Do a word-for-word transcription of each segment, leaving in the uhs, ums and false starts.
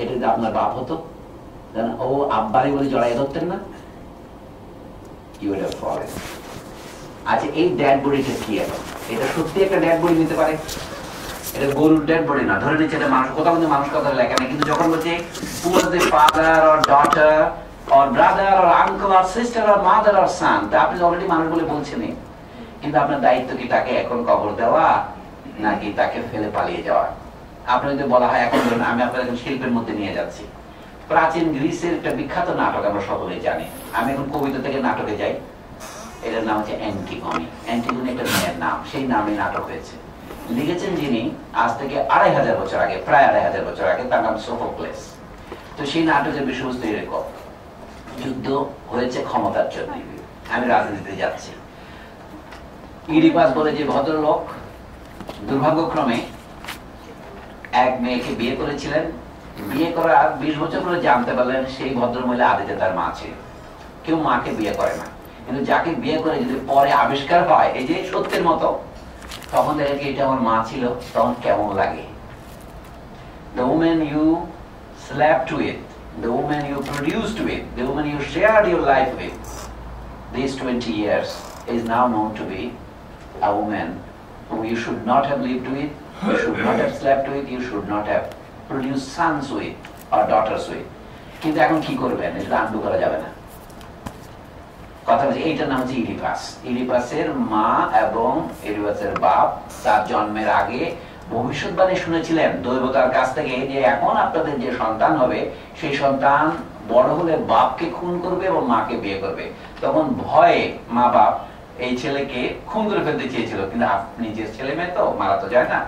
এটা যদি আপনার বাপ হতো তাহলে ও আব্বারে বলে জড়াইয়া ধরতেন না? You would have fallen. আচ্ছা এই ড্যাড বডিটা কি এখন? এটা সত্যি একটা ড্যাড বডি নিতে পারে? এটা গরুর ড্যাড বডি না, ধরে নিচ্ছে এটা মানুষ, কোথাও কিন্তু মানুষ কথা লেখা নেই, কিন্তু যখন বলছে who was the father or daughter or brother or uncle or sister or mother or son, তা আপনি অলরেডি মানুষ বলে বলছেনই, কিন্তু আপনার দায়িত্ব কি তাকে এখন কবর দেওয়া নাকি তাকে ফেলে পালিয়ে যাওয়া? আপনার যদি বলা হয় এখন ধরুন আমি আপনার এখন শিল্পের মধ্যে নিয়ে যাচ্ছি, প্রাচীন গ্রিসের একটা বিখ্যাত নাটক আমরা সকলেই জানি, আমি এখন কবিতা থেকে নাটকে যাই, এটার নাম হচ্ছে অ্যান্টিগনি। অ্যান্টিগনি একটা মেয়ের নাম, সেই নামে নাটক হয়েছে, লিখেছেন যিনি আজ থেকে আড়াই হাজার বছর আগে, প্রায় আড়াই হাজার বছর আগে, তার নাম সোফোক্লেস। তো সেই নাটকের বিষয়বস্তু এরকম, যুদ্ধ হয়েছে ক্ষমতার জন্য, আমি রাজনীতিতে যাচ্ছি, ইডিপাস বলে যে ভদ্রলোক দুর্ভাগ্যক্রমে এক মেয়েকে বিয়ে করেছিলেন, বিয়ে করার বিশ বছর পরে জানতে পারলেন সেই ভদ্রমহিলা আদিতে তার মা ছিল। কেউ মাকে বিয়ে করে না, কিন্তু যাকে বিয়ে করে যদি পরে আবিষ্কার হয় এই যে সত্যের মতো, তখন দেখে এটা আমার মা ছিল, তখন কেমন লাগে? The woman you slept with, the woman you produced with, the woman you shared your life with these twenty years is now known to be a woman whom you should not have lived with, you should not have slept with, you should not have produced sons with or daughters with. কিন্তু এখন কি করবেন? এটা undo করা যাবে না। কথা হচ্ছে এইটার নাম হচ্ছে ইডিপাস। ইডিপাসের মা এবং ইডিপাসের বাপ তার জন্মের আগে ভবিষ্যৎবাণী শুনেছিলেন দৈবতার কাছ থেকে যে এখন আপনাদের যে সন্তান হবে সেই সন্তান বড় হলে বাপকে খুন করবে এবং মাকে বিয়ে করবে। তখন ভয়ে মা বাপ এই ছেলেকে খুন করে ফেলতে চেয়েছিল, কিন্তু নিজের ছেলে মেয়ে তো মারা তো যায় না,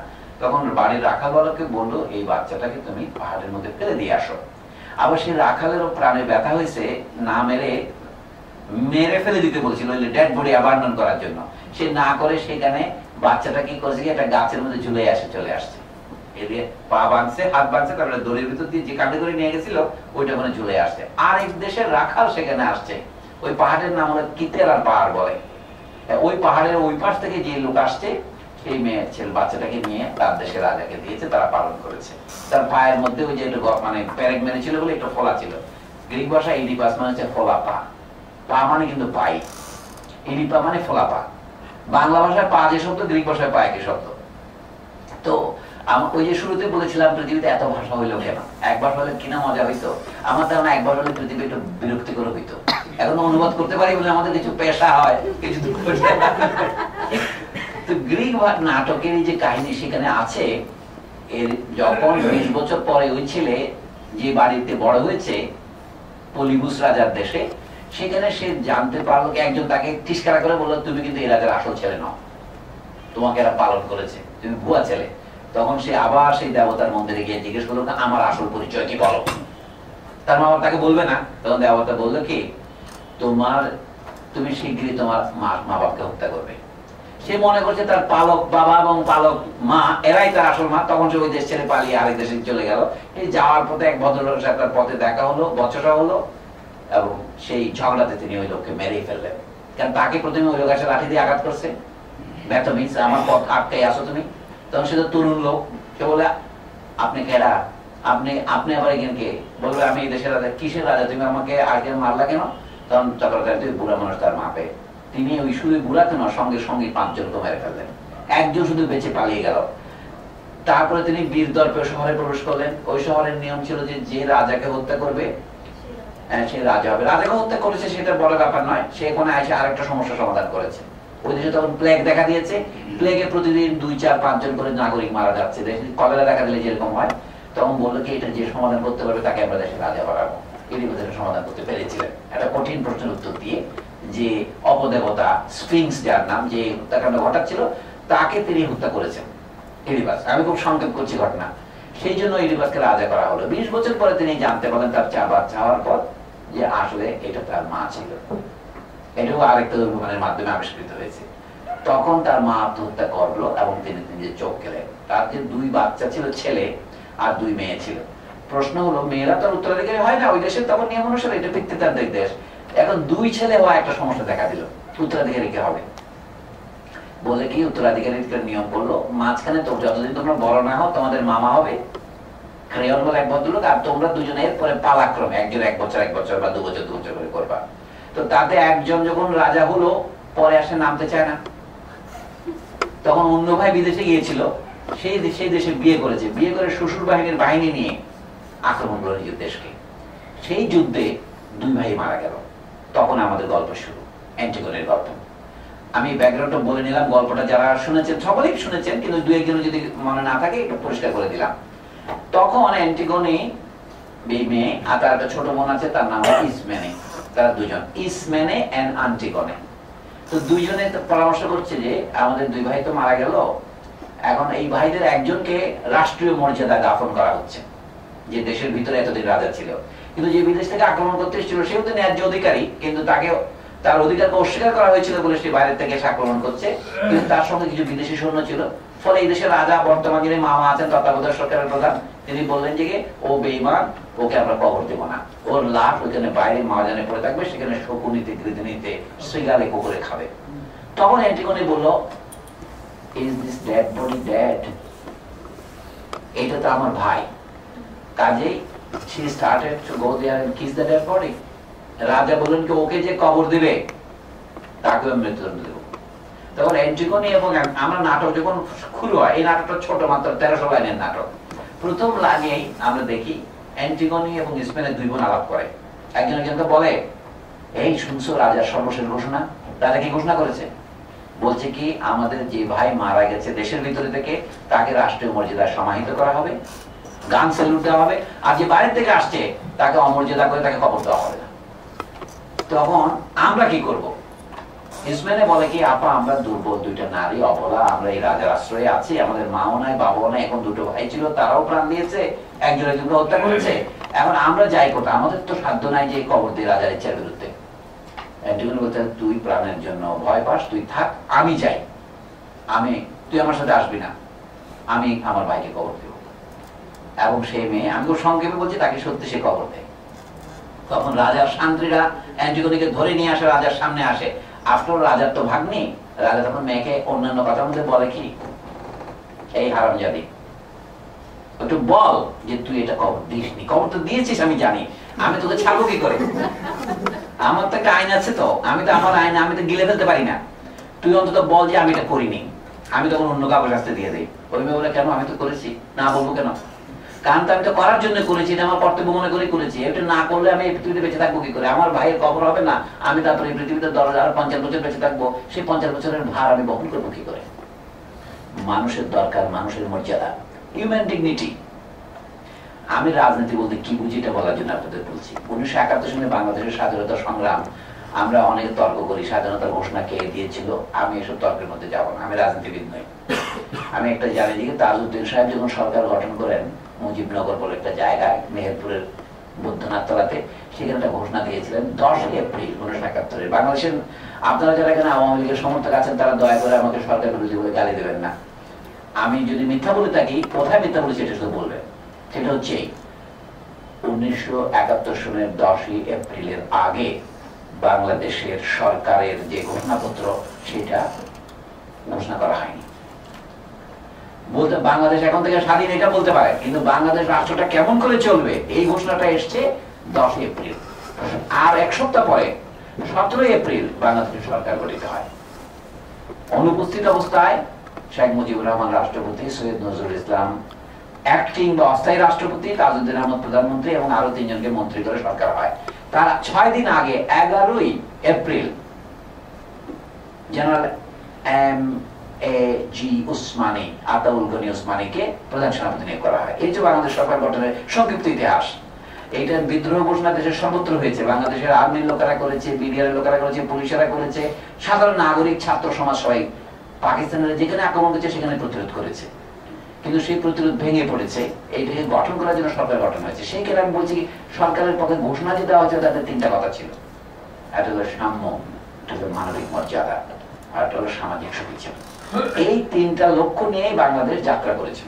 তখন বাড়ির রাখালকে বলল এই বাচ্চাটাকে তুমি পাহাড়ের মধ্যে ফেলে দিয়ে আসো। আবার সেই রাখালেরও প্রাণে ব্যথা হয়েছে, না মেরে মেরে ফেলে দিতে বলছিল ডেড বডি অ্যাবান্ডন করার জন্য, সে না করে সেখানে বাচ্চাটা কি করেছে একটা গাছের মধ্যে ঝুলে আসে চলে আসছে, এদিকে পা বাঁধছে হাত বাঁধছে, তারপরে দড়ির ভিতর দিয়ে যে কাঁধে করে নিয়ে গেছিল ওইটা ওখানে ঝুলে আসছে। আর এক দেশের রাখাল সেখানে আসছে, ওই পাহাড়ের নাম হলো কিতেরার পাহাড় বলে, ওই পাহাড়ের ওই পাশ থেকে যে লোক আসছে সেই মেয়ের ছেলে বাচ্চাটাকে নিয়ে তার দেশের রাজাকে দিয়েছে, তারা পালন করেছে। তার পায়ের মধ্যে ওই যে মানে প্যারেক মেরে ছিল বলে একটা ফোলা ছিল, গ্রিক ভাষা ইডিপাস মানে হচ্ছে ফোলা পা, পা মানে কিন্তু পাই, ইডিপা মানে ফোলা পা, বাংলা ভাষায় পা যে শব্দ গ্রিক ভাষায় পায় কি শব্দ। তো ওই যে শুরুতে বলেছিলাম পৃথিবীতে এত ভাষা হইলো কেন, এক ভাষা হলে কিনা মজা হইতো, আমার ধারণা এক ভাষা হলে পৃথিবী একটু বিরক্তিকর হইতো, এখন অনুবাদ করতে পারি বলে আমাদের কিছু পেশা হয় কিছু। তো গ্রিক নাটকের যে কাহিনী সেখানে আছে, এর যখন বিশ বছর পরে ওই ছেলে যে বাড়িতে বড় হয়েছে পলিবুস রাজার দেশে, সেখানে সে জানতে পারলো একজন তাকে টিসকারা করে বললো তুমি কিন্তু এই রাজার আসল ছেলে নও, তোমাকে এরা পালন করেছে, তুমি ভুয়া ছেলে। তখন সে আবার সেই দেবতার মন্দিরে গিয়ে জিজ্ঞেস করলো আমার আসল পরিচয় কি বলো, তার মা তাকে বলবে না, তখন দেবতা বললো কি তোমার তুমি শীঘ্রই তোমার মা মা বাবাকে হত্যা করবে। সে মনে করছে তার পালক বাবা এবং পালক মা এরাই তার আসল মা, তখন সে ওই দেশ ছেড়ে পালিয়ে আরেক দেশে চলে গেল। এই যাওয়ার পথে এক ভদ্রলোকের সাথে তার পথে দেখা হলো, বচসা হলো, এবং সেই ঝগড়াতে তিনি ওই লোককে মেরেই ফেললেন, কারণ তাকে প্রথমে ওই লোক এসে লাঠি দিয়ে আঘাত করছে, ব্যথা মিস আমার পথ আটকে আসো তুমি। তখন সে তো তরুণ লোক, সে বলে আপনি কেরা, আপনি আপনি আবার এখানে কে? বলবে আমি এই দেশের রাজা। কিসের রাজা, তুমি আমাকে আগে মারলা কেন? তখন চক্রবর্তী বুড়া মানুষ তার মাপে, তিনি ওই শুধু বুড়াতে না সঙ্গে সঙ্গে পাঁচজনকে মেরে ফেললেন, একজন শুধু বেঁচে পালিয়ে গেল। তারপরে তিনি বীর দর্পে শহরে প্রবেশ করলেন, ওই শহরের নিয়ম ছিল যে যে রাজাকে হত্যা করবে সে রাজা হবে। রাজাকে হত্যা করেছে সেটা বড় ব্যাপার নয়, সে এখানে এসে আরেকটা সমস্যা সমাধান করেছে। ওই দেশে তখন প্লেগ দেখা দিয়েছে, প্লেগে প্রতিদিন দুই চার পাঁচজন করে নাগরিক মারা যাচ্ছে, কলেরা দেখা দিলে যেরকম হয়। তখন বললো কি এটা যে সমাধান করতে পারবে তাকে আমরা দেশে রাজা বাড়াবো। এর মধ্যে সমাধান করতে পেরেছিলেন একটা কঠিন প্রশ্নের উত্তর দিয়ে, যে অপদেবতা স্ফিংস যার নাম, যে হত্যাকাণ্ড ঘটাচ্ছিল তাকে তিনি হত্যা করেছেন ইডিপাস। আমি খুব সংক্ষেপ করছি ঘটনা, সেই জন্য ইডিপাসকে রাজা করা হলো। বিশ বছর পরে তিনি জানতে পারলেন তার চার বাচ্চা হওয়ার পর যে আসলে এটা তার মা ছিল, এটাও আরেকটা অনুমানের মাধ্যমে আবিষ্কৃত হয়েছে। তখন তার মা আত্মহত্যা করলো এবং তিনি নিজের চোখ গেলেন। তার যে দুই বাচ্চা ছিল, ছেলে আর দুই মেয়ে ছিল। প্রশ্ন হলো মেয়েরা তো উত্তরাধিকারী হয় না ওই দেশের, তখন নিয়ম অনুসারে এটা পিতৃতান্ত্রিক দেশ। এখন দুই ছেলে হওয়া একটা সমস্যা দেখা দিল, উত্তরাধিকারী কে হবে বলে কি উত্তরাধিকারীর নিয়ম করলো মাঝখানে, তো যতদিন তোমরা বড় না হও তোমাদের মামা হবে, शशुर बाहिनीर बाहिनी निये आक्रमण करलो निजेर देशके सेई युद्धे दुई भाई मारा गेल तखन आमादेर गल्प शुरू एंटिगोनेर गल्प আমি ব্যাকগ্রাউন্ডটা বলে নিলাম গল্পটা যারা শুনেছেন সকলেই শুনেছেন কিন্তু দুই একজন যদি মনে না থাকে একটু পরিষ্কার করে দিলাম তখন অ্যান্টিগনি বিমে আর তার একটা ছোট বোন আছে তার নাম ইসমেনে তারা দুজন ইসমেনে এন্ড অ্যান্টিগনি তো দুইজনে তো পরামর্শ করছে যে আমাদের দুই ভাই তো মারা গেল এখন এই ভাইদের একজনকে রাষ্ট্রীয় মর্যাদা দাফন করা হচ্ছে যে দেশের ভিতরে এতদিন রাজা ছিল কিন্তু যে বিদেশ থেকে আক্রমণ করতে এসেছিল সেও তো ন্যায্য অধিকারী কিন্তু তাকে তার অধিকারকে অস্বীকার করা হয়েছিল বলে সে বাইরে থেকে আক্রমণ করছে কিন্তু তার সঙ্গে কিছু বিদেশি সৈন্য ছিল ফলে এই দেশের রাজা বর্তমান যিনি মামা আছেন তত্ত্বাবধায়ক সরকারের প্রধান তিনি বললেন যে ও বেঈমান ওকে আমরা কবর দেব না ওর লাশ ওখানে বাইরে মাজানে পড়ে থাকবে সেখানে শকুনিতে গৃধিনীতে সিগালে কুকুরে খাবে তখন অ্যান্টিগনি বলল is this dead body dead এটা তো আমার ভাই কাজেই she started to go there and kiss the dead body রাজা বলেন যে ওকে যে কবর দিবে তাকে মৃত্যুদণ্ড দেব তখন অ্যান্টিগনি এবং আমরা নাটক যখন শুরু হয় এই নাটকটা ছোট মাত্র তেরোশো লাইনের নাটক প্রথম লাইনেই আমরা দেখি অ্যান্টিগনি এবং ইসমেনে দুই বোন আলাপ করে একজন একজনকে বলে এই শুনছো রাজার সর্বশেষ ঘোষণা রাজা কি ঘোষণা করেছে বলছে কি আমাদের যে ভাই মারা গেছে দেশের ভিতরে থেকে তাকে রাষ্ট্রীয় মর্যাদায় সমাহিত করা হবে গান স্যালুট দেওয়া হবে আর যে বাইরে থেকে আসছে তাকে অমর্যাদা করে তাকে কবর দেওয়া হবে তখন আমরা কি করব ইসমাইল বলে কি আপা আমরা দুর্বল দুইটা নারী অবলা আমরা এই রাজার আশ্রয়ে আছি আমাদের মাও নাই বাবাও নাই এখন দুটো ভাই ছিল তারাও প্রাণ দিয়েছে একজন একজনকে হত্যা করেছে এখন আমরা যাই কোথা আমাদের তো সাধ্য নাই যে কবর দিয়ে রাজার ইচ্ছার বিরুদ্ধে অ্যান্টিগনি বলতে তুই প্রাণের জন্য ভয় পাস তুই থাক আমি যাই আমি তুই আমার সাথে আসবি না আমি আমার ভাইকে কবর দেব এবং সেই মেয়ে আমি ওর সংক্ষেপে বলছি তাকে সত্যি সে কবর দেয় তখন রাজার শান্তিরা অ্যান্টিগনিকে ধরে নিয়ে আসে রাজার সামনে আসে আফটার রাজার তো ভাগ্নি রাজা তখন মেয়েকে অন্যান্য কথা মধ্যে বলে কি এই হারামজাদি একটু বল যে তুই এটা কবর দিসনি কবর তো দিয়েছিস আমি জানি আমি তোকে ছাড়বো কি করে আমার তো একটা আইন আছে তো আমি তো আমার আইন আমি তো গিলে ফেলতে পারি না তুই অন্তত বল যে আমি এটা করিনি আমি তখন অন্য কাপড় আসতে দিয়ে দিই ওই মেয়ে বলে কেন আমি তো করেছি না বলবো কেন কারণ তো আমি তো করার জন্য করেছি না আমার কর্তব্য মনে করে করেছি এটা না করলে আমি এই পৃথিবীতে বেঁচে থাকবো কি করে আমার ভাইয়ের কবর হবে না আমি তারপরে এই পৃথিবীতে দশ হাজার পঞ্চাশ বছর বেঁচে থাকবো সেই পঞ্চাশ বছরের ভার আমি বহন করবো কি করে মানুষের দরকার মানুষের মর্যাদা হিউম্যান ডিগনিটি আমি রাজনীতি বলতে কি বুঝি এটা বলার জন্য আপনাদের বলছি উনিশশো একাত্তর সালে বাংলাদেশের স্বাধীনতা সংগ্রাম আমরা অনেক তর্ক করি স্বাধীনতার ঘোষণা কে দিয়েছিল আমি এসব তর্কের মধ্যে যাবো না আমি রাজনীতিবিদ নই আমি একটা জানি যে তাজউদ্দিন সাহেব যখন সরকার গঠন করেন মুজিবনগর বলে একটা জায়গায় মেহেরপুরের বৌদ্ধনাথ তলাতে সেখানে একটা ঘোষণা দিয়েছিলেন দশই এপ্রিল উনিশশো একাত্তরে বাংলাদেশের আপনারা যারা এখানে আওয়ামী লীগের সমর্থক আছেন তারা দয়া করে আমাকে সরকার বিরোধী বলে গালি দেবেন না আমি যদি মিথ্যা বলে থাকি কোথায় মিথ্যা বলেছি এটা শুধু বলবেন সেটা হচ্ছে উনিশশো একাত্তর সনের দশই এপ্রিলের আগে বাংলাদেশের সরকারের যে ঘোষণাপত্র সেটা ঘোষণা করা হয়নি বলতে বাংলাদেশ এখন থেকে স্বাধীন এটা বলতে পারে কিন্তু বাংলাদেশ রাষ্ট্রটা কেমন করে চলবে এই ঘোষণাটা এসছে দশই এপ্রিল আর এক সপ্তাহ পরে সতেরোই এপ্রিল বাংলাদেশ সরকার গঠিত হয় অনুপস্থিত অবস্থায় শেখ মুজিবুর রহমান রাষ্ট্রপতি সৈয়দ নজরুল ইসলাম অ্যাক্টিং বা অস্থায়ী রাষ্ট্রপতি তাজউদ্দিন আহমদ প্রধানমন্ত্রী এবং আরো তিনজনকে মন্ত্রী করে সরকার হয় তার ছয় দিন আগে এগারোই এপ্রিল জেনারেল এম প্রধান সেনাপতি নিয়োগ করা হয় এই যে বাংলাদেশ সরকার গঠনের সংক্ষিপ্ত ইতিহাস এইটা বিদ্রোহ ঘোষণা দেশের সর্বত্র হয়েছে বাংলাদেশের আর্মির লোকেরা করেছে বিডিআর লোকেরা করেছে পুলিশেরা করেছে সাধারণ নাগরিক ছাত্র সমাজ সবাই পাকিস্তানের যেখানে আক্রমণ করেছে সেখানে প্রতিরোধ করেছে কিন্তু সেই প্রতিরোধ ভেঙে পড়েছে এইটাকে গঠন করার জন্য সরকার গঠন হয়েছে সেই ক্ষেত্রে আমি বলছি সরকারের পক্ষে ঘোষণা যে দেওয়া হয়েছে তাদের তিনটা কথা ছিল একটা হলো সাম্য একটা হলো মানবিক মর্যাদা আর একটা হলো সামাজিক সুবিচার এই তিনটা লক্ষ্য নিয়েই বাংলাদেশ যাত্রা করেছে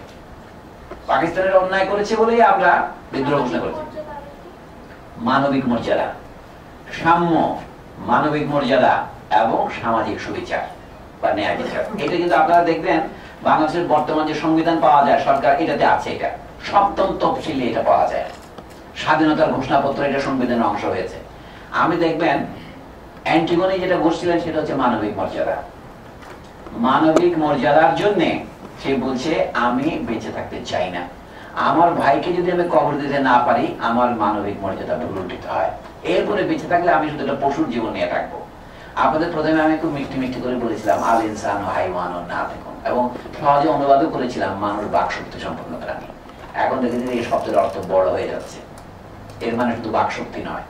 পাকিস্তানের অন্যায় করেছে বলেই আমরা বিদ্রোহ ঘোষণা করেছি মানবিক মর্যাদা সাম্য মানবিক মর্যাদা এবং সামাজিক সুবিচার বা ন্যায় বিচার এটা কিন্তু আপনারা দেখবেন বাংলাদেশের বর্তমান যে সংবিধান পাওয়া যায় সরকার এটাতে আছে এটা সপ্তম তফসিলে এটা পাওয়া যায়। স্বাধীনতার ঘোষণাপত্র এটা সংবিধানের অংশ হয়েছে। আমি দেখবেন অ্যান্টিগনি যেটা বলছিলেন সেটা হচ্ছে মানবিক মর্যাদা। মানবিক মর্যাদার জন্য সে বলছে আমি বেঁচে থাকতে চাই না, আমার ভাইকে যদি আমি কবর দিতে না পারি আমার মানবিক মর্যাদা ভুলুণ্ঠিত হয়, এরপরে বেঁচে থাকলে আমি শুধু একটা পশুর জীবন নিয়ে থাকবো। আপনাদের প্রথমে আমি খুব মিষ্টি মিষ্টি করে বলেছিলাম আল ইনসান ও হাইওয়ান ও না থাকুন, এবং সহজে অনুবাদও করেছিলাম মানুষ বাকশক্তি সম্পন্ন প্রাণী। এখন দেখেছি এই শব্দের অর্থ বড় হয়ে যাচ্ছে, এর মানে শুধু বাকশক্তি নয়,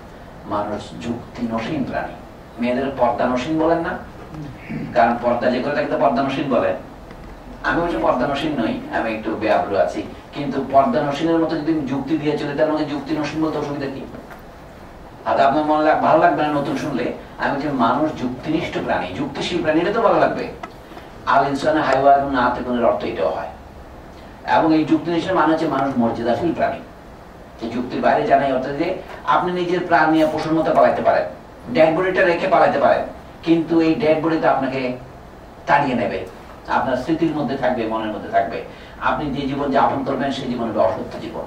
মানুষ যুক্তি নসীন প্রাণী। মেয়েদের পর্দা নসীন বলেন না, কারণ পর্দা যে করে থাকতে পর্দা নসীন বলেন। আমি হচ্ছে পর্দা নসীন নই, আমি একটু বেআব্রু আছি, কিন্তু পর্দা নসীনের মতো যদি যুক্তি দিয়ে চলে তার মধ্যে যুক্তি নসীন বলতে অসুবিধা কি? আর আপনার মনে লাগ ভালো লাগবে না নতুন শুনলে। আমি যে মানুষ যুক্তিনিষ্ঠ প্রাণী, যুক্তিশীল প্রাণী, এটা তো ভালো লাগবে। আল ইনসানা হাইওয়া এবং না তেমনের অর্থ এটাও হয়, এবং এই যুক্তিনিষ্ঠ মানে হচ্ছে মানুষ মর্যাদাশীল প্রাণী। যুক্তির বাইরে জানাই অর্থাৎ যে আপনি নিজের প্রাণ নিয়ে পশুর মতো পালাইতে পারেন, ডেড বডিটা রেখে পালাইতে পারেন, কিন্তু এই ডেড বডি তো আপনাকে তাড়িয়ে নেবে, আপনার স্মৃতির মধ্যে থাকবে, মনের মধ্যে থাকবে। আপনি যে জীবন যাপন করবেন সেই জীবন হবে অসত্য জীবন।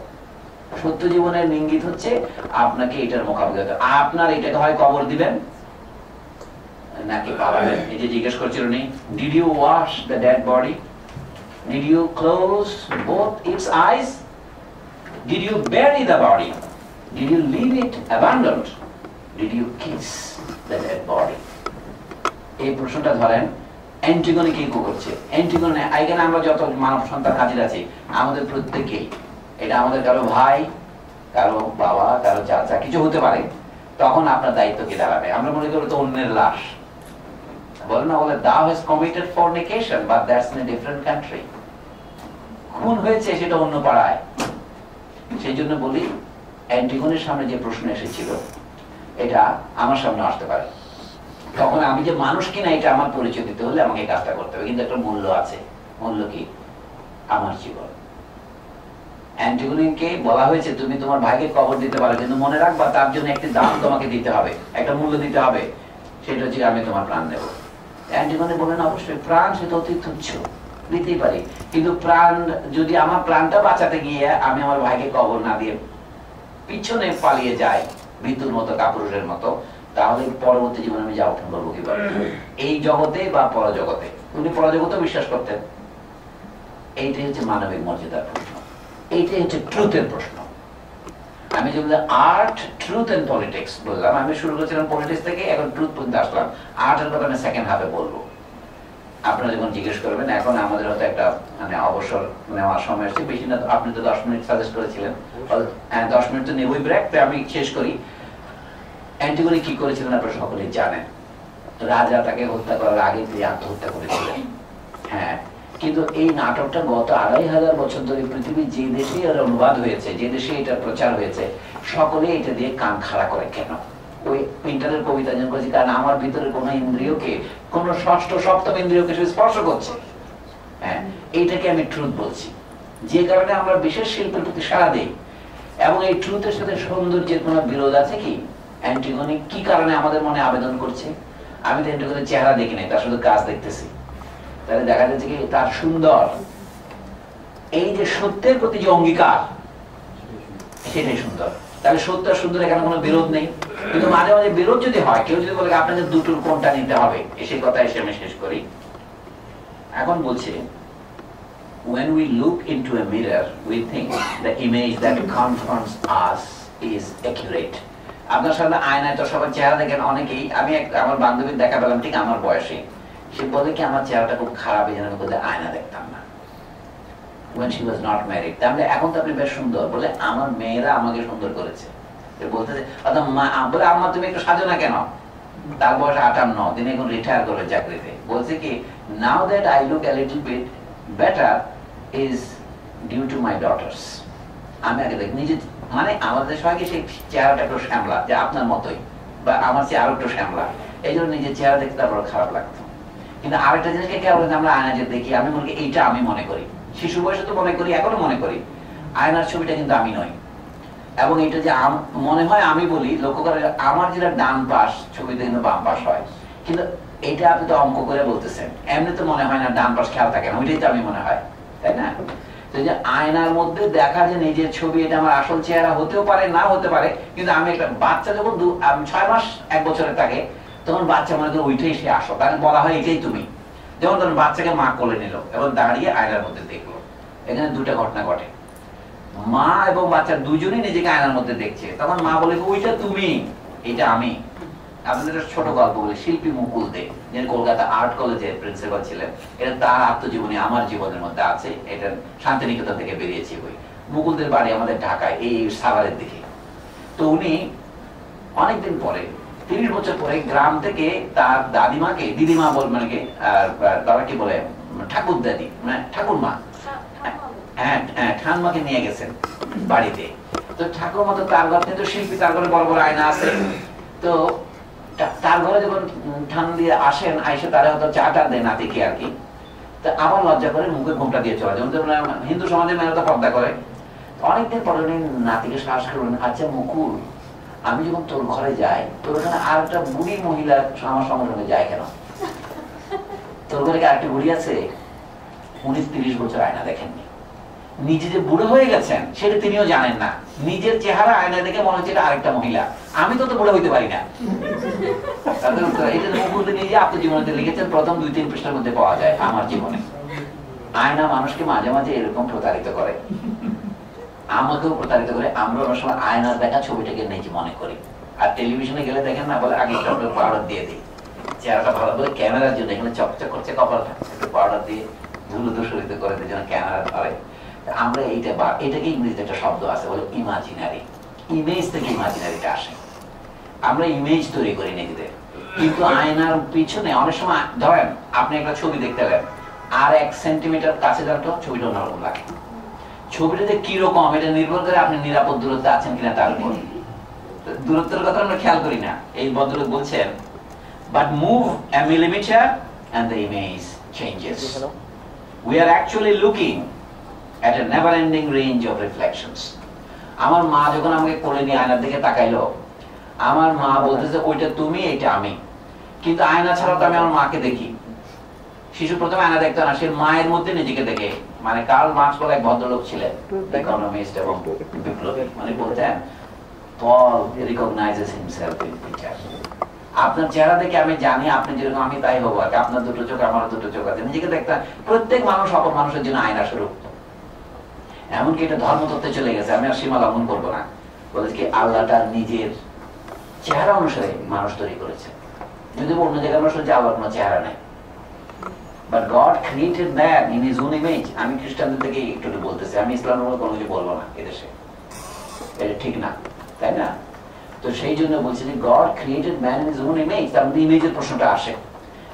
সত্য জীবনের ইঙ্গিত হচ্ছে আপনাকে এটার মোকাবিলা করতে, আপনার এটাকে হয় কবর দিবেন নাকি পালাবেন। এই যে জিজ্ঞেস করছিল উনি, did you wash the dead body, did you close both its eyes, did you bury the body, did you leave it abandoned, did you kiss the dead body? এই প্রশ্নটা ধরেন অ্যান্টিগনি কি করছে। অ্যান্টিগনি আইগন আমরা যত মানব সন্তান হাজির আছি আমাদের প্রত্যেককেই, এটা আমাদের কারো ভাই, কারো বাবা, কারো চাচা কিছু হতে পারে, তখন আপনার দায়িত্ব কি দাঁড়াবে? আমরা মনে করি তো অন্যের লাশ, বলেন না বলে thou has committed fornication but that's in a different country, খুন হয়েছে সেটা অন্য পাড়ায়। সেই জন্য বলি অ্যান্টিগনের সামনে যে প্রশ্ন এসেছিল এটা আমার সামনে আসতে পারে, তখন আমি যে মানুষ কিনা এটা আমার পরিচয় দিতে হলে আমাকে কাজটা করতে হবে, কিন্তু একটা মূল্য আছে। মূল্য কি? আমার জীবন। অ্যান্টিগনকে বলা হয়েছে তুমি তোমার ভাইকে কবর দিতে পারো, কিন্তু মনে রাখবা তার জন্য একটা দাম তোমাকে দিতে হবে, একটা মূল্য দিতে হবে, সেটা হচ্ছে আমি তোমার প্রাণ দেবো। অ্যান্টিগনি বলেন অবশ্যই প্রাণ সেটা অতি তুচ্ছ, দিতেই পারি, কিন্তু প্রাণ যদি আমার প্রাণটা বাঁচাতে গিয়ে আমি আমার ভাইকে কবর না দিয়ে পিছনে পালিয়ে যাই মৃত্যুর মতো, কাপুরুষের মতো, তাহলে পরবর্তী জীবনে আমি যা অর্জন করবো কিভাবে, এই জগতে বা পরজগতে? উনি পরজগতে বিশ্বাস করতেন। এইটাই হচ্ছে মানবিক মর্যাদার প্রশ্ন, এইটাই হচ্ছে ট্রুথের প্রশ্ন। আমি যে আর্ট, ট্রুথ এন্ড পলিটিক্স বললাম, আমি শুরু করেছিলাম পলিটিক্স থেকে, এখন ট্রুথ পর্যন্ত আসলাম। আর্টের কথা আমি সেকেন্ড হাফে বলবো, আপনারা যখন জিজ্ঞেস করবেন। এখন আমাদের হয়তো একটা মানে অবসর নেওয়ার সময় আসছে, বেশি না, আপনি তো দশ মিনিট সাজেস্ট করেছিলেন, হ্যাঁ দশ মিনিট তো নেবই ব্রেক, তো আমি শেষ করি। অ্যান্টিগনি কি করেছিলেন আপনারা সকলেই জানেন, রাজা তাকে হত্যা করার আগে তিনি আত্মহত্যা করেছিলেন। হ্যাঁ, কিন্তু এই নাটকটা গত আড়াই হাজার বছর ধরে পৃথিবীর যে দেশে এর অনুবাদ হয়েছে, যে দেশে এটার প্রচার হয়েছে, সকলে এটা দিয়ে কান খাড়া করে। কেন? ওই পিন্টারের কবিতা যেন করেছি, কারণ আমার ভিতরে কোন ইন্দ্রিয়কে, কোন ষষ্ঠ সপ্তম ইন্দ্রিয়কে স্পর্শ করছে। হ্যাঁ, এইটাকে আমি ট্রুথ বলছি, যে কারণে আমরা বিশেষ শিল্পের প্রতি সাড়া দিই। এবং এই ট্রুথের সাথে সৌন্দর্যের কোনো বিরোধ আছে কি? অ্যান্টিগনি কি কারণে আমাদের মনে আবেদন করছে? আমি তো অ্যান্টিগনির চেহারা দেখি নাই, তার শুধু কাজ দেখতেছি, তাহলে দেখা যাচ্ছে কি তার সুন্দর। এই যে সত্যের প্রতি যে অঙ্গীকার, সেটাই সুন্দর। তাহলে সত্য আর সুন্দর এখানে কোনো বিরোধ নেই, কিন্তু মাঝে মাঝে বিরোধ যদি হয়, কেউ যদি বলে আপনাদের দুটোর কোনটা নিতে হবে, সেই কথা এসে আমি শেষ করি। এখন বলছে when we look into a mirror we think the image that confronts us is accurate. আপনার সামনে আয়নায় তো সবার চেহারা দেখেন অনেকেই, আমি আমার বান্ধবীর দেখা পেলাম ঠিক আমার বয়সে, সে বলে কি আমার চেহারাটা খুব খারাপ, এই জন্য বলে আয়না দেখতাম না। when she was not married, তাহলে এখন তো আপনি বেশ সুন্দর, বলে আমার মেয়েরা আমাকে সুন্দর করেছে। আমার তুমি একটু সাজো না কেন? তার বয়স আটান্ন, তিনি এখন রিটায়ার করে চাকরিতে। বলছে কি now that I look a little bit better is due to my daughters. আমি আগে দেখ নিজে, মানে আমাদের সবাইকে সেই চেহারাটা একটু শ্যামলা, যে আপনার মতোই বা আমার চেয়ে আরো একটু শ্যামলা, এই জন্য নিজের চেহারা দেখতে তারপর খারাপ লাগতো। কিন্তু আরেকটা জিনিসকে খেয়াল করে আমরা আয়না যে দেখি, আমি মনে করি এইটা আমি মনে করি, শিশু বয়সে তো মনে করি, এখনো মনে করি আয়নার ছবিটা কিন্তু আমি নই। এবং এটা যে মনে হয় আমি বলি, লক্ষ্য করে আমার যেটা ডান পাশ ছবিতে কিন্তু বাম পাশ হয়, কিন্তু এটা আপনি তো অঙ্ক করে বলতেছেন, এমনি তো মনে হয় না, ডান পাশ খেয়াল থাকে না, ওইটাই তো আমি মনে হয়, তাই না? আয়নার মধ্যে দেখা যে নিজের ছবি, এটা আমার আসল চেহারা হতেও পারে না হতে পারে, কিন্তু আমি একটা বাচ্চা যখন ছয় মাস এক বছরের থাকে তখন বাচ্চা মনে করি ওইটাই সে আসল, তাকে বলা হয় এটাই তুমি। যেমন ধরুন বাচ্চাকে মা কোলে নিল এবং দাঁড়িয়ে আয়নার মধ্যে দেখলো, এখানে দুটা ঘটনা ঘটে, মা এবং বাচ্চা দুজনেই নিজেকে আয়নার মধ্যে দেখছে, তখন মা বলে ওইটা তুমি এটা আমি। আপনাদের ছোট গল্প বলে শিল্পী মুকুল দে, যিনি কলকাতা আর্ট কলেজের প্রিন্সিপাল ছিলেন, এটা তার আত্মজীবনী আমার জীবনের মধ্যে আছে, এটা শান্তিনিকেতন থেকে বেরিয়েছি বই। মুকুলদের বাড়ি আমাদের ঢাকায় এই সাভারের দিকে। তো উনি অনেকদিন পরে তিরিশ বছর পরে গ্রাম থেকে তার দাদিমাকে, দিদিমা বল মানে তারা কি বলে ঠাকুর দাদি মানে ঠাকুরমা, হ্যাঁ হ্যাঁ ঠাকুরমাকে নিয়ে গেছেন বাড়িতে। তো ঠাকুরমা তো তার ঘরে তো শিল্পী, তার ঘরে বড় বড় আয়না আছে, তো তার ঘরে যখন ঠান দিয়ে আসেন আইসে তারা হয়তো চা টা দেয় না দেখি আর কি, তো আবার লজ্জা করে মুখে ঘুমটা দিয়ে চলে যান। যেমন হিন্দু সমাজে মেয়েরা তো পর্দা করে। অনেকদিন পরে উনি নাতিকে সাহস করবেন, আচ্ছা মুকুল আমি যখন তোর ঘরে যাই তোর ওখানে আর একটা বুড়ি মহিলা আমার সঙ্গে যায় কেন, তোর ঘরে কি আরেকটা বুড়ি আছে? উনিশ তিরিশ বছর আয়না দেখেননি, নিজে যে বুড়ো হয়ে গেছেন সেটা তিনিও জানেন না, নিজের চেহারা আয়না দেখে মনে হচ্ছে এটা আরেকটা মহিলা, আমি তো তো বুড়ো হইতে পারি না। এটা মুকুল নিজে আত্মজীবনীতে লিখেছেন, প্রথম দুই তিন পৃষ্ঠার মধ্যে পাওয়া যায়। আমার জীবনে আয়না মানুষকে মাঝে মাঝে এরকম প্রতারিত করে, আমাকেও প্রতারিত করে। আমরা অনেক সময় আয়নার দেখা ছবিটাকে নিজে মনে করি, আর টেলিভিশনে গেলে দেখেন না বলে আগে একটু পাউডার দিয়ে দিই, চেহারাটা ভালো করে ক্যামেরার জন্য এখানে চকচক করছে কপালটা, একটু পাউডার দিয়ে ধুলো দূষিত করে দিয়ে যেন ক্যামেরা ধরে। আমরা এইটা বা এটাকে ইংরেজিতে একটা শব্দ আছে বলে ইমাজিনারি, ইমেজ থেকে ইমাজিনারিটা আসে, আমরা ইমেজ তৈরি করি নিজেদের। কিন্তু আয়নার পিছনে অনেক সময় ধরেন আপনি একটা ছবি দেখতে গেলেন, আর এক সেন্টিমিটার কাছে যাওয়াটা ছবিটা অন্যরকম লাগে। ছবিটাতে কিরকম এটা নির্ভর করে আপনি নিরাপদ দূরত্বে আছেন কিনা তার উপর। দূরত্বের কথা আমরা খেয়াল করি না, এই ভদ্রলোক বলছেন but move a millimetre and the image changes, we are actually looking at a never ending range of reflections. আমার মা যখন আমাকে কোলে নিয়ে আয়নার দিকে তাকাইলো, আমার মা বলতেছে ওইটা তুমি এটা আমি, কিন্তু আয়না ছাড়া তো আমি আমার মাকে দেখি। শিশু প্রথমে আয়না দেখতো না, সে মায়ের মধ্যে নিজেকে দেখে। মানে কার্ল মার্কস বলে এক ভদ্রলোক ছিলেন, ইকোনমিস্ট এবং বিপ্লবী, মানে বলতেন Paul recognizes himself in picture. আপনার চেহারা দেখে আমি জানি আপনি যেরকম আমি তাই হবো, আর আপনার দুটো চোখ আমার দুটো চোখ আছে, নিজেকে দেখতাম। প্রত্যেক মানুষ অপর মানুষের জন্য আয়না স্বরূপ, এমনকি এটা ধর্মতত্ত্বে চলে গেছে, আমি আর সীমা লঙ্ঘন করবো না। বলেছি কি আল্লাহ তার নিজের চেহারা অনুসারে মানুষ তৈরি করেছে, যদি অন্য জায়গায় মানুষ হচ্ছে আল্লাহ কোনো চেহারা নেই, but God created man in his own image. আমি খ্রিস্টানদের থেকে একটু বলতেছি, আমি ইসলামের মতো কোনো কিছু বলবো না এদেশে, এটা ঠিক না তাই না? তো সেই জন্য বলছি যে God created man in his own image, তার মধ্যে ইমেজের প্রশ্নটা আসে।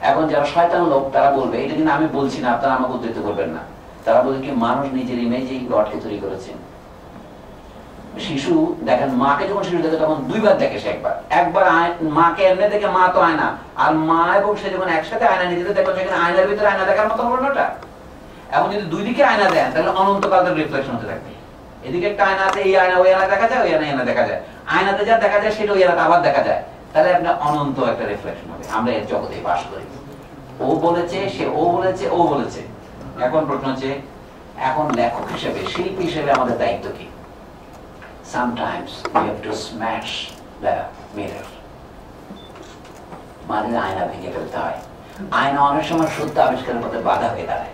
এখন যারা শয়তান লোক তারা বলবে, এটা কিন্তু আমি বলছি না, আপনারা আমাকে উদ্ধৃত করবেন না, তারা বলে কি মানুষ নিজের ইমেজেই গডকে তৈরি করেছে। শিশু দেখেন মাকে যখন শিশু দেখে তখন দুইবার দেখে সে, একবার একবার মাকে এমনি দেখে মা তো আয়না, আর মা এবং সে যখন একসাথে আয়না নিজেদের দেখো সেখানে আয়নার ভিতরে আয়না দেখার মতো হলো না। এখন যদি দুই দিকে আয়না দেন তাহলে অনন্তকাল ধরে রিফ্লেকশন হতে থাকবে, এদিকে একটা আয়না আছে, এই আয়না ওই আয়না দেখা যায়, ওই আয়না আয়না দেখা যায়, আয়নাতে যা দেখা যায় সেটা ওই আয়নাতে আবার দেখা যায়, তাহলে আপনার অনন্ত একটা রিফ্লেকশন হবে। আমরা এর জগতে বাস করি, ও বলেছে সে ও বলেছে ও বলেছে। এখন প্রশ্ন হচ্ছে, এখন লেখক হিসেবে শিল্পী হিসেবে আমাদের দায়িত্ব কি? Sometimes we have to smash the mirror, মানে আয়না ভেঙে ফেলতে হয়। আয়না অনেক সময় সত্য আবিষ্কারের পথে বাধা হয়ে দাঁড়ায়।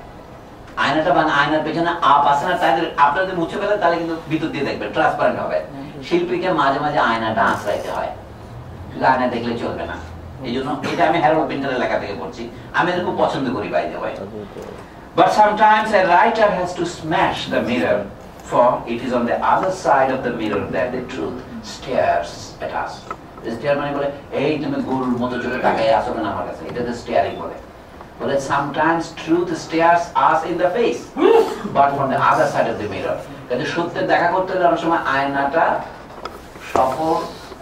আয়নাটা মানে আয়নার পেছনে আপ আসে না, তাদের আপনারা যদি মুছে ফেলেন তাহলে কিন্তু বিদ্যুৎ দিয়ে দেখবেন, ট্রান্সপারেন্ট হবে। শিল্পীকে মাঝে মাঝে আয়নাটা আঁচড়াইতে হয়, আয়না দেখলে চলবে না। এই জন্য এটা আমি হ্যারল্ড পিন্টারের লেখা থেকে বলছি, আমি এটা খুব পছন্দ করি by the way. But sometimes a writer has to smash the mirror, for it is on the other side of the mirror that the truth stares at us. This stare মানে বলে এই তুমি গোল মতো চোখে তাকায় আছো না আমার কাছে, এটা the staring বলে। বলে sometimes truth stares us in the face, but from the other side of the mirror. কাজে সত্যের দেখা করতে গেলে অনেক সময় আয়নাটা সফল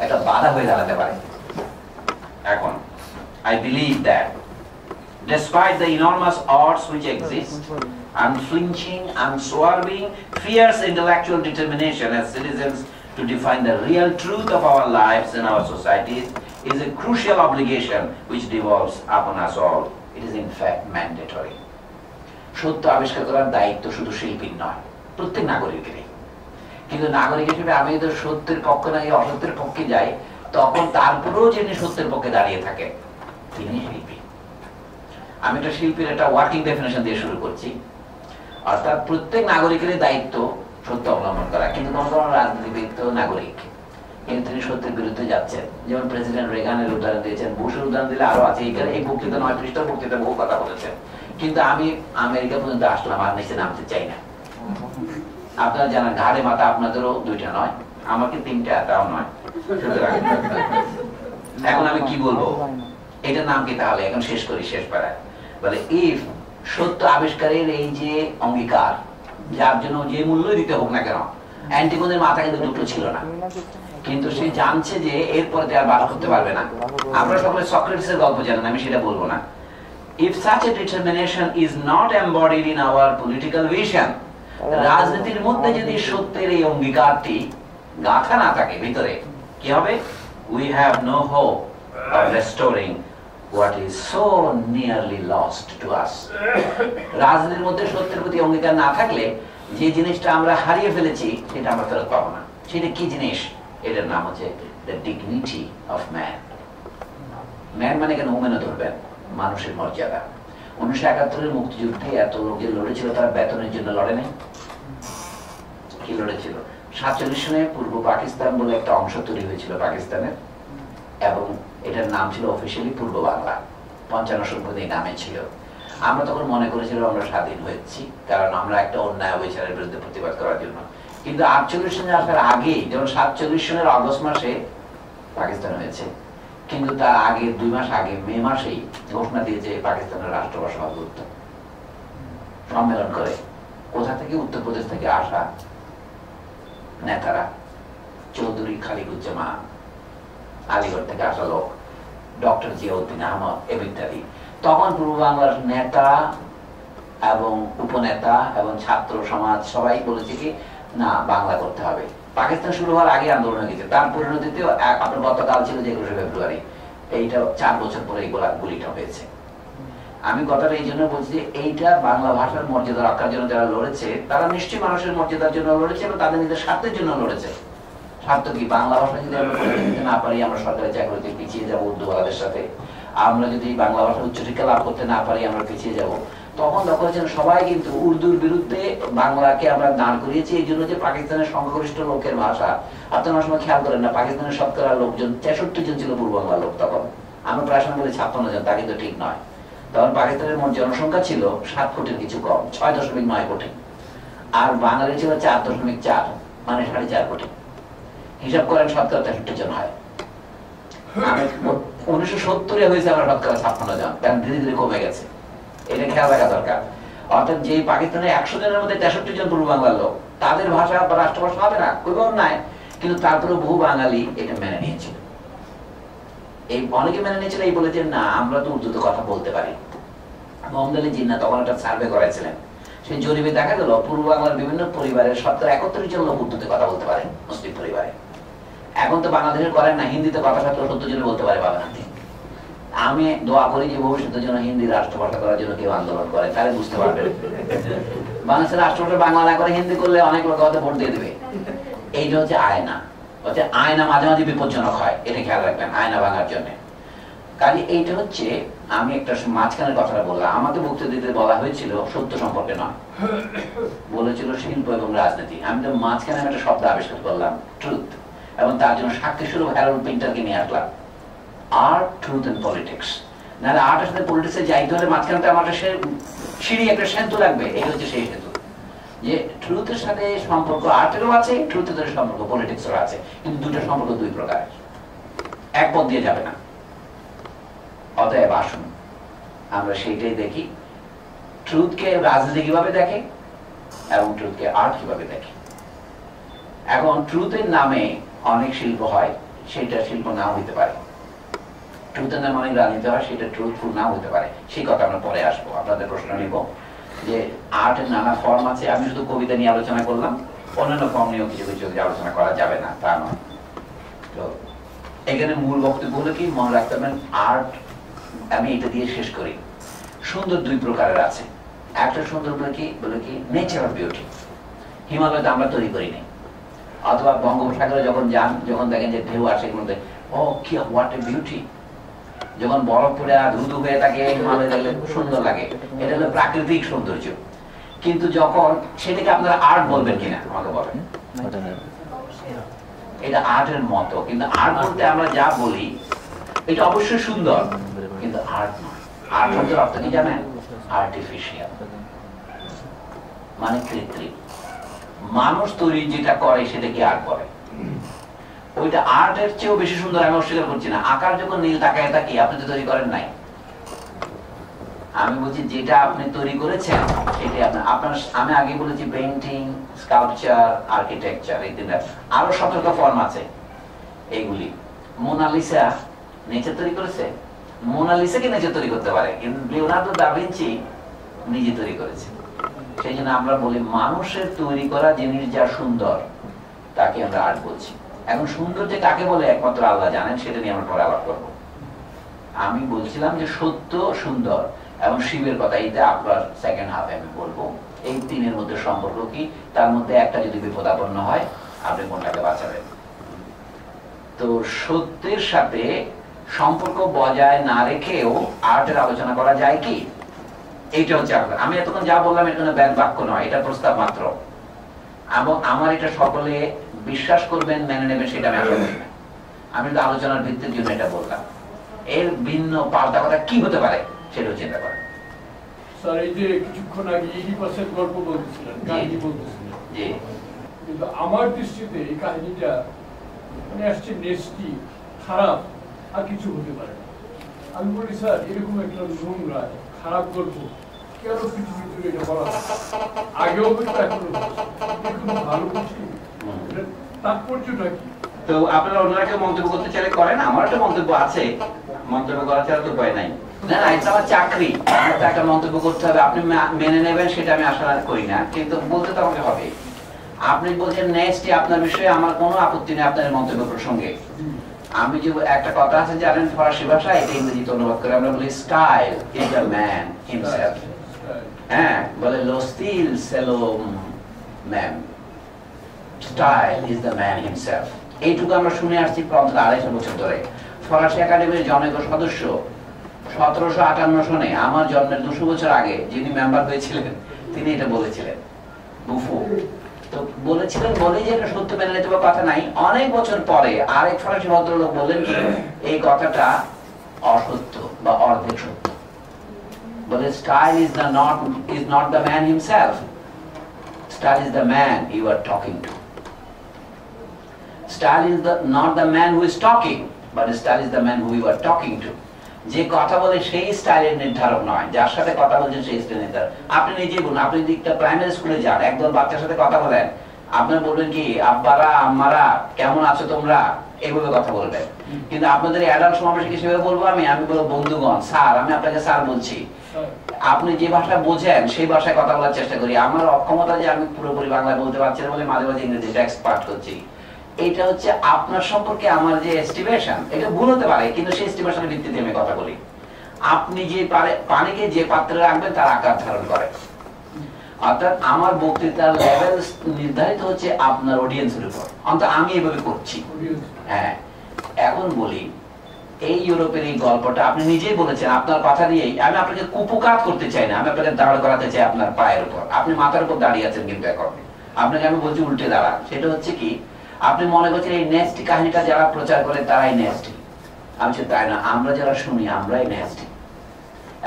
একটা বাধা হয়ে দাঁড়াতে পারে। এখন I believe that despite the enormous odds which exist, unflinching, unswerving, fierce intellectual determination as citizens to define the real truth of our lives and our societies is a crucial obligation which devolves upon us all. It is in fact mandatory. সত্য আবিষ্কার করার দায়িত্ব শুধু শিল্পীর নয়। प्रत्येक नागरिकेरই কিন্তু नागरिक হিসেবে আমি যদি সত্যের পক্ষে না গিয়ে অসত্যের পক্ষে যাই তখন তারপরেও যিনি সত্যের পক্ষে দাঁড়িয়ে থাকেন তিনি শিল্পী। আমি এটা শিল্পীর একটা ওয়ার্কিং ডেফিনিশন দিয়ে শুরু করছি। অর্থাৎ প্রত্যেক নাগরিকেরই দায়িত্ব সত্য অবলম্বন করা, কিন্তু কোন কোন রাজনীতিবিদ তো নাগরিক কিন্তু তিনি সত্যের বিরুদ্ধে যাচ্ছেন। যেমন প্রেসিডেন্ট রেগানের উদাহরণ দিয়েছেন, বুশের উদাহরণ দিলে আরো আছে। এই বক্তৃতা নয় পৃষ্ঠার বক্তৃতা বহু কথা বলেছেন, কিন্তু আমি আমেরিকা পর্যন্ত আসলাম আর নিচে নামতে চাই না। আপনারা জানেন ঘাড়ে মাথা আপনাদেরও দুইটা নয়, আমাকে তিনটা তাও নয়। এখন আমি কি বলবো, এটার নাম কি তাহলে? এখন শেষ করি শেষ পাড়ায় বলে ইফ সত্য আবিষ্কারের এই যে অঙ্গীকার যার জন্য যে মূল্য দিতে হোক না কেন, অ্যান্টিগোনের মাথা কিন্তু দুটো ছিল না, কিন্তু সে জানছে যে এরপরে তার বাধা করতে পারবে না। আমরা সকলে সক্রেটিসের গল্প জানেন, আমি সেটা বলবো না। If such a determination is not embodied in our political vision, রাজনীতির মধ্যে যদি সত্যের এই অঙ্গীকারটি গাঁথা না থাকে ভিতরে, কি হবে? We have no hope of restoring what is so nearly lost to us. রাজনীতির মধ্যে সত্যের প্রতি অঙ্গীকার না থাকলে যে জিনিসটা আমরা হারিয়ে ফেলেছি সেটা আমরা ফেরত পাবো না। সেটা কি জিনিস? এটার নাম হচ্ছে the dignity of man. Man মানে কেন women ধরবেন, মানুষের মর্যাদা। উনিশশো একাত্তরের মুক্তিযুদ্ধে এত লোকে লড়েছিল, তারা বেতনের জন্য লড়ে নাই। কি লড়েছিল? সাতচল্লিশ সনে পূর্ব পাকিস্তান বলে একটা অংশ তৈরি হয়েছিল পাকিস্তানের, এবং এটার নাম ছিল অফিসিয়ালি পূর্ব বাংলা। পঞ্চান্ন সম্পদ এই নামে ছিল। আমরা তখন মনে করেছিলাম আমরা স্বাধীন হয়েছি, কারণ আমরা একটা অন্যায় অবিচারের বিরুদ্ধে প্রতিবাদ করার জন্য। কিন্তু আটচল্লিশ সনে আসার আগেই, যেমন সাতচল্লিশ সনের আগস্ট মাসে পাকিস্তান হয়েছে, কিন্তু তার আগে দুই মাস আগে মে মাসেই ঘোষণা দিয়েছে পাকিস্তানের রাষ্ট্রসভা সভাপতি সম্মেলন করে। কোথা থেকে? উত্তরপ্রদেশ থেকে আসা নেতারা, চৌধুরী খালিকুজ্জামান, আলিগড় থেকে আসা লোক, ডক্টর জিয়াউদ্দিন আহমদ ইত্যাদি। তখন পূর্ব বাংলার নেতা এবং উপনেতা এবং ছাত্র সমাজ সবাই বলেছে কি না, বাংলা করতে হবে। পাকিস্তান শুরু হওয়ার আগে আন্দোলন হয়ে গেছে। তার পরিণতিতে আপনার গতকাল ছিল যে একুশে ফেব্রুয়ারি, এইটা চার বছর পরে এই গুলিটা হয়েছে। আমি কথাটা এই জন্য বলছি যে এইটা বাংলা ভাষার মর্যাদা রক্ষার জন্য যারা লড়েছে তারা নিশ্চয়ই মানুষের মর্যাদার জন্য লড়েছে এবং তাদের নিজের স্বার্থের জন্য লড়েছে। স্বার্থ কি? বাংলা ভাষা যদি আমরা দিতে না পারি, আমরা সরকারি চাকরিতে পিছিয়ে যাবো উর্দুওয়ালাদের সাথে। আমরা যদি বাংলা ভাষা উচ্চশিক্ষা লাভ করতে না পারি, আমরা পিছিয়ে যাবো। তখন লক্ষ্য করেছেন সবাই কিন্তু উর্দুর বিরুদ্ধে বাংলাকে আমরা দাঁড় করিয়েছি এই জন্য যে পাকিস্তানের সংখ্যাগরিষ্ঠ লোকের ভাষা। আপনার সময় খেয়াল করেন না, পাকিস্তানের শতকরা লোকজন তেষট্টি জন ছিল পূর্ব বাংলার লোক। তখন আমরা প্রায় সময় বলি ছাপ্পান্ন জন, তা কিন্তু ঠিক নয়। তখন পাকিস্তানের মোট জনসংখ্যা ছিল সাত কোটির কিছু কম, ছয় দশমিক নয় কোটি, আর বাঙালি ছিল চার দশমিক চার মানে সাড়ে চার কোটি। হিসাব করেন শতকরা তেষট্টি জন হয়। উনিশশো সত্তরে হয়েছে আমরা শতকরা ছাপ্পান্ন জন, কারণ ধীরে ধীরে কমে গেছে। এটা খেয়াল রাখা দরকার। অর্থাৎ যে পাকিস্তানে একশো জনের মধ্যে তেষট্টি জন পূর্ব বাংলার লোক, তাদের ভাষা বা রাষ্ট্রভাষা হবে না, কোনো অন্যায়। কিন্তু তারপরে বহু বাঙালি এটা মেনে নিয়েছিল। এই অনেকে মেনে নিয়েছিল এই বলে যে না, আমরা তো উর্দুতে কথা বলতে পারি। মোহাম্মদ আলী জিন্নাহ তখন একটা সার্ভে করেছিলেন, সেই জরিপে দেখা গেল পূর্ব বাংলার বিভিন্ন পরিবারের শতকরা একত্রিশ জন লোক উর্দুতে কথা বলতে পারে মুসলিম পরিবারে। এখন তো বাংলাদেশে করেন না, হিন্দিতে কথা শতকরা সত্তর জন বলতে পারে বাবা। আমি দোয়া করি যে ভবিষ্যতের জন্য হিন্দি রাষ্ট্রভাষা করার জন্য কেউ আন্দোলন করে, তাহলে বুঝতে পারবেন বাংলাদেশের রাষ্ট্রভাষা বাংলা না করে হিন্দি করলে অনেক লোক হয়তো ভোট দিয়ে দেবে। এইটা হচ্ছে আয়না, হচ্ছে আয়না মাঝে মাঝে বিপজ্জনক হয়, এটা খেয়াল রাখবেন আয়না ভাঙার জন্য। কাজে এইটা হচ্ছে আমি একটা মাঝখানের কথাটা বললাম। আমাকে বক্তৃতা দিতে বলা হয়েছিল সত্য সম্পর্কে নয়, বলেছিল শিল্প এবং রাজনীতি। আমি তো মাঝখানে একটা শব্দ আবিষ্কার করলাম, ট্রুথ, এবং তার জন্য সাক্ষী স্বরূপ হ্যারল্ড পিন্টারকে নিয়ে আসলাম। Art, Truth and Politics. নাহলে আর্টের সাথে পলিটিক্সে যাইতে হলে মাঝখানটা আমার সিঁড়ি একটা সেতু লাগবে। এই হচ্ছে সেই সেতু, যে ট্রুথের সাথে সম্পর্ক আর্টেরও আছে, ট্রুথের সাথে সম্পর্ক পলিটিক্সেরও আছে, কিন্তু দুটো সম্পর্ক দুই প্রকারের, এক পথ দিয়ে যাবে না। অতএব আসুন আমরা সেইটাই দেখি, ট্রুথকে রাজনীতি কিভাবে দেখে এবং ট্রুথকে আর্ট কিভাবে দেখে। এখন ট্রুথের নামে অনেক শিল্প হয়, সেইটা শিল্প নাও হইতে পারে। ট্রুথের নামে অনেক রাজনীতি হয়, সেটা ট্রুথফুল নাও হতে পারে। সেই কথা আমরা পরে আসবো, আপনাদের প্রশ্ন নিব যে আর্টের নানা ফর্ম আছে। আমি শুধু কবিতা নিয়ে আলোচনা করলাম, অন্যান্য ফর্ম নিয়েও কিছু কিছু আলোচনা করা যাবে না তা নয়। তো এখানে মূল বক্তব্য হলো কি মনে রাখতে পারেন, আর্ট আমি এটা দিয়ে শেষ করি। সুন্দর দুই প্রকারের আছে, একটা সুন্দর বলে কি বলে কি নেচার অফ বিউটি, हिमालय तो आमरा तैरी करी नहीं अथवा बंगोपसागरे जखन जान जखन देखें जे ढेउ आसे बोलते ओ कि व्हाट ए ब्यूटी जखन बरफ पड़े आ धुधु होये थाके हिमालय देखले सुंदर लागे एटा हलो प्राकृतिक सौंदर्य किन्तु जखन सेटाके आपनारा आर्ट बोलबेन किना आमाके बोलेन एटा आर्टेर मतो किन्तु आर्ट बोलते आमरा जा बोली एटा अवश्य सुंदर किन्तु आर्ट ना आर्ट शब्देर अर्थ कि जानेन आर्टिफिशियल माने कृत्रिम मानुष तैरी जेटा करे सेटा कि आर्ट बोले ওইটা আর্টের চেয়েও বেশি সুন্দর আমি অস্বীকার করছি না আকার যখন নীল তাকায় তাকি আপনি তো তৈরি করেন নাই আমি বলছি যেটা আপনি তৈরি করেছেন সেটা আপনার আপনার আমি আগে বলেছি পেইন্টিং স্কাল্পচার আর্কিটেকচার এই তিনটা আরো সতেরোটা ফর্ম আছে এইগুলি মোনালিসা নিজে তৈরি করেছে মোনালিসা কি নিজে তৈরি করতে পারে কিন্তু লিওনার্দো দা ভিঞ্চি নিজে তৈরি করেছে সেই জন্য আমরা বলি মানুষের তৈরি করা জিনিস যা সুন্দর তাকে আমরা আর্ট বলছি এখন সৌন্দর্য কাকে বলে একমাত্র আল্লাহ জানেন সেটা নিয়ে আমরা পরে আবার করব আমি বলছিলাম যে সত্য সুন্দর এবং শিবের কথা এটা আপনার সেকেন্ড হাফে আমি বলবো এই তিনের মধ্যে সম্পর্ক কি তার মধ্যে একটা যদি বিপদাপন্ন হয় আপনি কোনটাকে বাঁচাবেন তো সত্যের সাথে সম্পর্ক বজায় না রেখেও আর্টের আলোচনা করা যায় কি এইটা হচ্ছে আপনার আমি এতক্ষণ যা বললাম এটা কোনো ব্যাক বাক্য নয় এটা প্রস্তাব মাত্র এবং আমার এটা সকলে বিশ্বাস করবেন মেনে নেবেন সেটা আমি আশা করি না আমি তো আলোচনার ভিত্তির জন্য এটা বললাম এর ভিন্ন পাল্টা কথা কি হতে পারে সেটা চিন্তা করেন স্যার এই যে কিছুক্ষণ আগে ইডিপাসের গল্প বলছিলেন কাহিনী বলছিলেন জি কিন্তু আমার দৃষ্টিতে এই কাহিনীটা মানে আসছে নেস্টি খারাপ আর কিছু হতে পারে না আমি বলি স্যার এরকম একটা নোংরা খারাপ গল্প কেন পৃথিবীর ভিতরে এটা বলা আগেও তো এখনো ভালো কিছু তো আপনারা ওনারা কি মন্তব্য করতে চাইলে করেন আমার একটা মন্তব্য আছে মন্তব্য করার ছাড়া তো উপায় নাই না না এটা আমার চাকরি এটা একটা মন্তব্য করতে হবে আপনি মেনে নেবেন সেটা আমি আশা করি না কিন্তু বলতে তো আমাকে হবে আপনি বলছেন নেক্সট আপনার বিষয়ে আমার কোনো আপত্তি নেই আপনার মন্তব্য প্রসঙ্গে আমি যে একটা কথা আছে জানেন ফরাসি ভাষায় এটা ইংরেজিতে অনুবাদ করে আমরা বলি style is the man himself হ্যাঁ বলে লো স্টিল সেলম man Style is the man himself. এইটুকু আমরা শুনে আসছি প্রায় আড়াইশো বছর ধরে ফরাসি একাডেমির জনৈক সদস্য সতেরোশো আটান্ন সনে আমার জন্মের দুশো বছর আগে যিনি মেম্বার হয়েছিলেন তিনি এটা বলেছিলেন বুফো তো বলেছিলেন বলেই যে সত্য মেনে নিতে কথা নাই অনেক বছর পরে আরেক ফরাসি ভদ্রলোক বললেন কি এই কথাটা অসত্য বা অর্ধেক সত্য বলে style is the not is not the man himself style is the man you are talking to Style is the not the man who is talking, but style is the man who you are talking to. যে কথা বলে সেই স্টাইলের নির্ধারক নয় যার সাথে কথা বলছেন সেই স্টাইলের নির্ধারক আপনি নিজে বলুন আপনি যদি একটা প্রাইমারি স্কুলে যান একদল বাচ্চার সাথে কথা বলেন আপনি বলবেন কি আব্বারা আম্মারা কেমন আছো তোমরা এইভাবে কথা বলবেন কিন্তু আপনাদের অ্যাডাল্ট সমাবেশে কি সেভাবে বলবো আমি আমি বলবো বন্ধুগণ স্যার আমি আপনাকে স্যার বলছি আপনি যে ভাষা বোঝেন সেই ভাষায় কথা বলার চেষ্টা করি আমার অক্ষমতা যে আমি পুরোপুরি বাংলায় বলতে পারছি না বলে মাঝে মাঝে ইংরেজি টেক্সট পাঠ করছি এটা হচ্ছে আপনার সম্পর্কে আমার যে এস্টিমেশন এটা ভুল হতে পারে কিন্তু সেই এস্টিমেশনের ভিত্তিতে আমি কথা বলি আপনি যে পানিকে যে পাত্রে রাখবেন তার আকার ধারণ করে অর্থাৎ আমার বক্তৃতার লেভেল নির্ধারিত হচ্ছে আপনার অডিয়েন্সের উপর অন্তত আমি এভাবে করছি হ্যাঁ এখন বলি এই ইউরোপের এই গল্পটা আপনি নিজেই বলেছেন আপনার কথা দিয়েই আমি আপনাকে কুপকাত করতে চাই না আমি আপনাকে দাঁড় করাতে চাই আপনার পায়ের উপর আপনি মাথার উপর দাঁড়িয়ে আছেন কিন্তু এখন আপনাকে আমি বলছি উল্টে দাঁড়ান সেটা হচ্ছে কি আপনি মনে করছেন এই নেস্টি কাহিনীটা যারা প্রচার করে তারাই নেস্টি আমি বলছি তাই না আমরা যারা শুনি আমরাই নেস্টি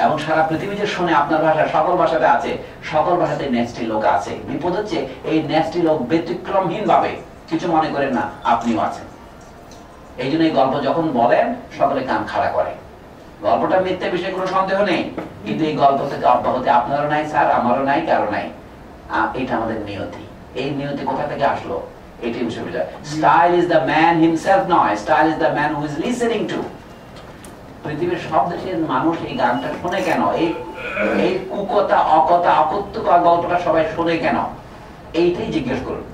এবং সারা পৃথিবী যে শুনে আপনার ভাষা সকল ভাষাতে আছে সকল ভাষাতে নেস্টি লোক আছে বিপদ হচ্ছে এই নেস্টি লোক ব্যতিক্রমহীন ভাবে কিছু মনে করেন না আপনিও আছেন এই জন্য এই গল্প যখন বলেন সকলে কান খাড়া করে গল্পটা মিথ্যে বিষয়ে কোনো সন্দেহ নেই কিন্তু এই গল্প থেকে অব্যাহতি আপনারও নাই স্যার আমারও নাই কারো নাই এটা আমাদের নিয়তি এই নিয়তি কোথা থেকে আসলো এটি বিষয়টা style is the man himself নয় style is the man who is listening to পৃথিবীর সব দেশের মানুষ এই গানটা শুনে কেন এই এই কুকথা অকথা অকথ্য গল্পটা সবাই শুনে কেন এইটাই জিজ্ঞেস করুন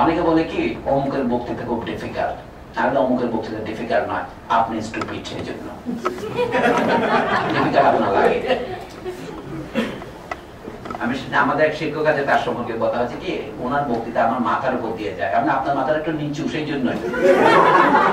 অনেকে বলে কি অমুকের বক্তৃতা খুব ডিফিকাল্ট আর অমুকের বক্তৃতা ডিফিকাল্ট নয় আপনি স্টুপিড এর জন্য ডিফিকাল্ট আপনার লাগে बक्तृता माथार ऊपर दिए जाए अपना माथार एक नीचू से